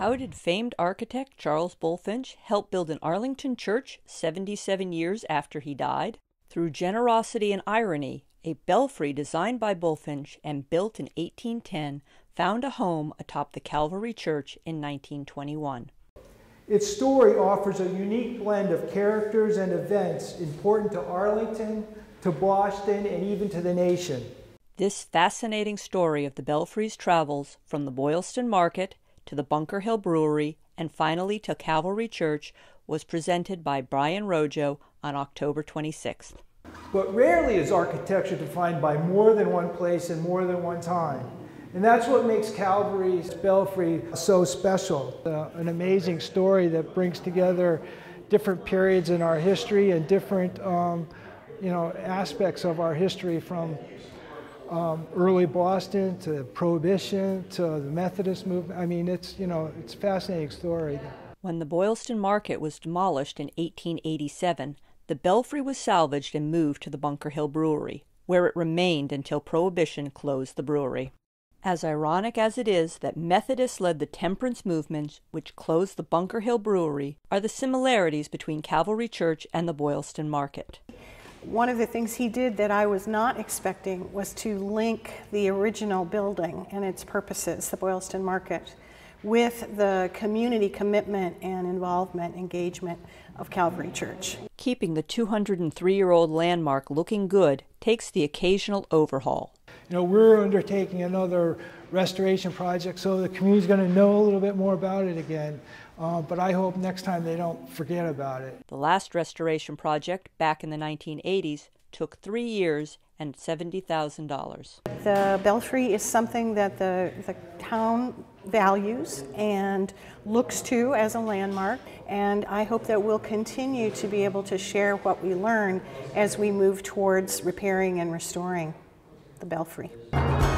How did famed architect Charles Bulfinch help build an Arlington church 77 years after he died? Through generosity and irony, a belfry designed by Bulfinch and built in 1810 found a home atop the Calvary Church in 1921. Its story offers a unique blend of characters and events important to Arlington, to Boston, and even to the nation. This fascinating story of the belfry's travels from the Boylston Market to the Bunker Hill Brewery and finally to Calvary Church was presented by Brian Rojo on October 26th. But rarely is architecture defined by more than one place and more than one time. And that's what makes Calvary's belfry so special. An amazing story that brings together different periods in our history and different aspects of our history, from early Boston to Prohibition to the Methodist movement. I mean, it's a fascinating story. When the Boylston Market was demolished in 1887, the belfry was salvaged and moved to the Bunker Hill Brewery, where it remained until Prohibition closed the brewery. As ironic as it is that Methodists led the temperance movement, which closed the Bunker Hill Brewery, are the similarities between Calvary Church and the Boylston Market. One of the things he did that I was not expecting was to link the original building and its purposes, the Boylston Market, with the community commitment and involvement, engagement of Calvary Church. Keeping the 203-year-old landmark looking good takes the occasional overhaul. You know, we're undertaking another restoration project, so the community's going to know a little bit more about it again. But I hope next time they don't forget about it. The last restoration project, back in the 1980s, took 3 years and $70,000. The belfry is something that the town values and looks to as a landmark, and I hope that we'll continue to be able to share what we learn as we move towards repairing and restoring the belfry.